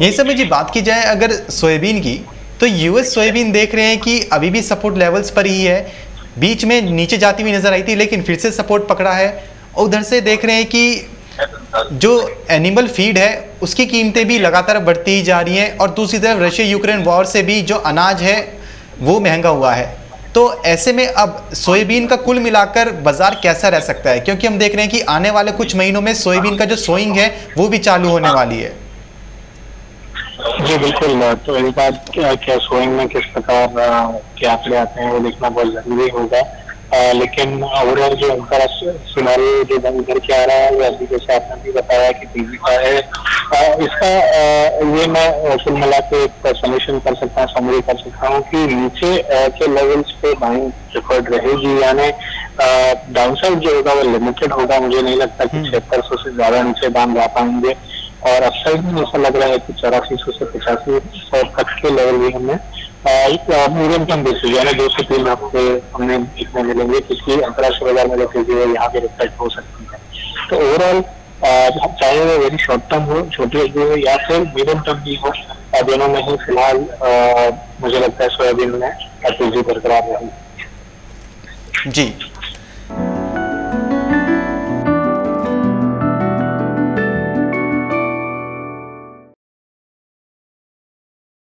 यहीं समय जी बात की जाए अगर सोयाबीन की, तो यूएस सोयाबीन देख रहे हैं कि अभी भी सपोर्ट लेवल्स पर ही है, बीच में नीचे जाती हुई नज़र आई थी लेकिन फिर से सपोर्ट पकड़ा है। और उधर से देख रहे हैं कि जो एनिमल फीड है उसकी कीमतें भी लगातार बढ़ती ही जा रही हैं, और दूसरी तरफ रशिया यूक्रेन वॉर से भी जो अनाज है वो महंगा हुआ है। तो ऐसे में अब सोयाबीन का कुल मिलाकर बाज़ार कैसा रह सकता है, क्योंकि हम देख रहे हैं कि आने वाले कुछ महीनों में सोयाबीन का जो सोइंग है वो भी चालू होने वाली है। जी बिल्कुल, तो एक बात क्या सोइंग में किस प्रकार के आंकड़े आते हैं वो देखना बहुत जरूरी होगा, लेकिन ओवरऑल जो अंतर्राष्ट्रीय सिनारियो जो उधर क्या आ रहा है या जैसे आपने भी बताया कि तेजी का है, इसका ये मैं कुल मिला के एक समीक्षण कर सकता हूँ, समरी कर सकता हूँ कि नीचे के लेवल्स पे बाइंग रिकॉर्ड रहेगी, यानी डाउनसाइड जो होगा वो लिमिटेड होगा। मुझे नहीं लगता कि 7600 से ज्यादा नीचे दाम जा पाएंगे, और अपसाइड में ऐसा लग रहा है कि 8400 से 8500 तक के लेवल भी हमें मीडियम टर्म बेसिस यानी 2 से 3 हफ्ते हमने देखने मिलेंगे, क्योंकि अंतर्राष्ट्रीय बाजार में जो तेजी है यहाँ पे रिफ्लेक्ट हो सकती है। तो ओवरऑल चाहे वो वेरी शॉर्ट टर्म हो, छोटी अवधि हो या फिर मीडियम टर्म भी हो, दोनों में ही फिलहाल मुझे लगता है सोयाबीन में तेजी बरकरार रहेगी। जी।